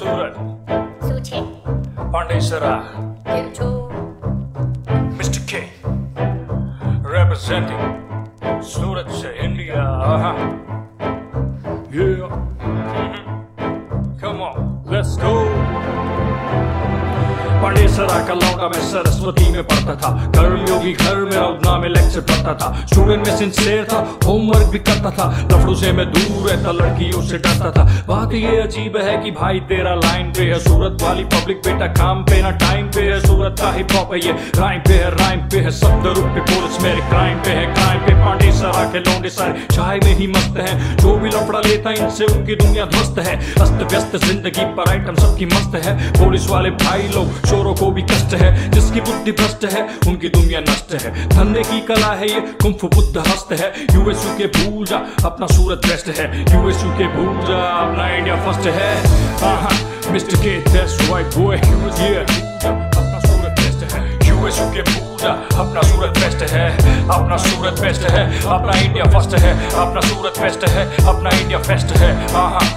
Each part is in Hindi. Surat. Suche. Apna Surat. Mr. K. Representing Surat, India. Yeah. Come on, let's go. Pandesara का लौंडा मैं सरस्वती में पढ़ता था, कर्मयोगी घर में अपना में लेक्चर पढ़ता था, स्टूडेंट में सिंसियर था, होमवर्क भी करता था, लफड़ों से मैं दूर रहता, लड़कियों से डरता था। बात ये अजीब है कि भाई तेरा लाइन पे है, सूरत वाली पब्लिक बेटा काम पे ना टाइम पे है, सूरत का हिप हॉप है ये, राइम पे है शब्द रूप पे पुलिस मेरे क्राइम पे है, क्राइम पे। पांडेसरा के लौंडे सारे चाय में ही मस्त है, जो भी लफड़ा लेता इनसे उनकी दुनिया ध्वस्त है, अस्त व्यस्त जिंदगी पर आइटम सबकी मस्त है, पुलिस वाले भाई लोग चोरों को भी कष्ट है, जिसकी बुद्धि भ्रष्ट है उनकी दुनिया नष्ट है, धंधे की कला है ये कुंफू बुद्ध हस्त है, यूएसयूके भूल जा अपना सूरत बेस्ट है, यूएसयूके भूल जा अपना इंडिया फर्स्ट है। मिस्टर के दैट्स राइट बॉय, अपना सूरत बेस्ट है, यूएसयूके भूल जा अपना सूरत बेस्ट है, अपना सूरत बेस्ट है, अपना इंडिया फर्स्ट है, अपना सूरत बेस्ट है, अपना इंडिया बेस्ट है।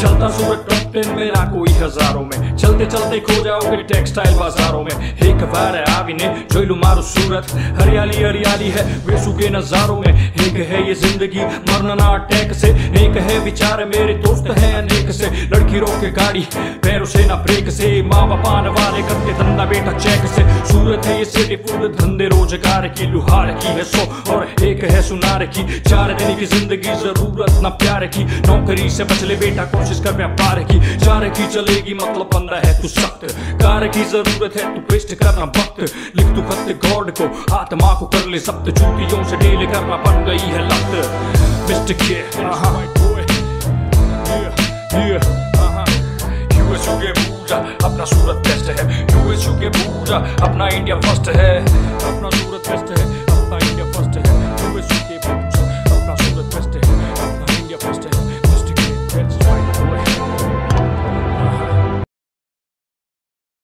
चलता सूरत टॉप 10 में ना कोई हजारों में, चलते चलते खो जाओगे टेक्सटाइल बाजारों में, एक बार आविने जोइलू मारू सूरत, हरियाली हरियाली है वेसू के नजारों में, एक है ये जिंदगी मरना ना अटैक से, एक है विचार मेरे दोस्त है अनेक से, लड़की रोके गाड़ी पैरों से ना ब्रेक से, माँ बाप आने वाले करते धंधा बेटा चेक से, सूरत है ये सिटी फूल धंधे रोजगार की, लुहार की है सो और एक है सुनार की, चार दिन की जिंदगी जरूरत ना प्यार की, नौकरी से बचले बेटा कोशिश कर व्यापार की, चार की चलेगी मतलब बंदा है तू सख्त, कार की जरूरत है तू पेस्ट करना वक्त, लिख तू खत गॉड को आत्मा को कर ले सख्त, चूतियों से डील करना बन गई है लत। मिस्टर के यूएसयू के पूजा अपना सूरत बेस्ट है, यूएसयू के पूजा अपना इंडिया फर्स्ट है, अपना सूरत बेस्ट है, अपना इंडिया फर्स्ट है।